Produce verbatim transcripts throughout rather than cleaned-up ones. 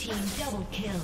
Team double kill.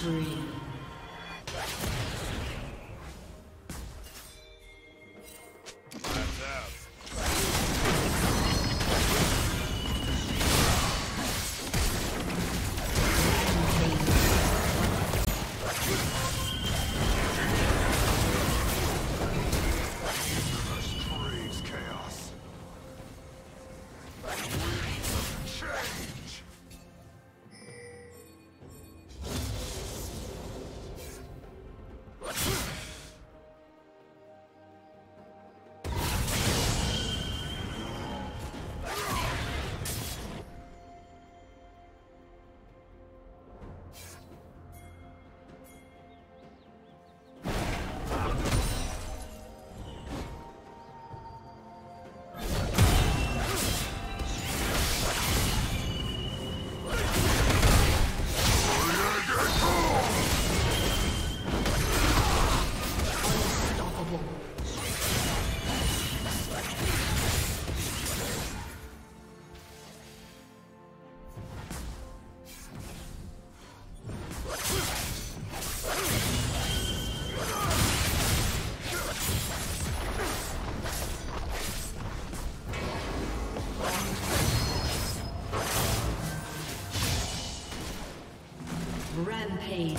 free. Rampage.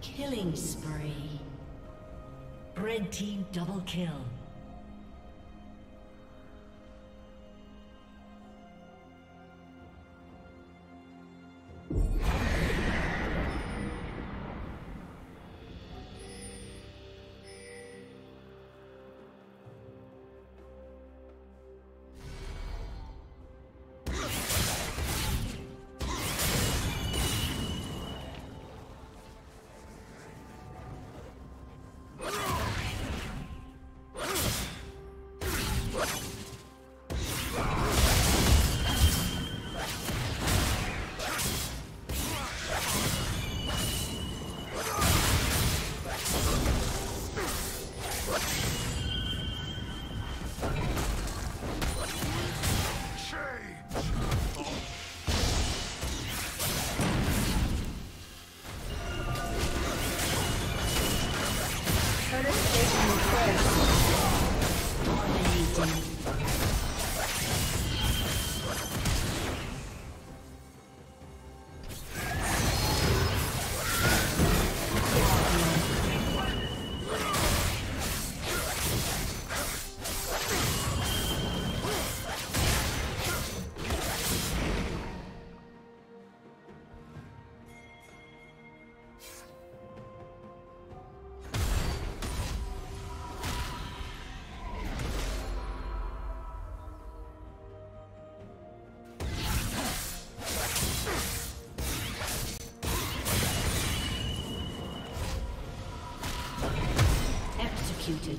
Killing spree. Red team double kill. Executed.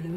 Blue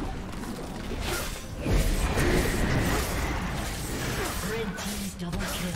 Double kill.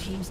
Team's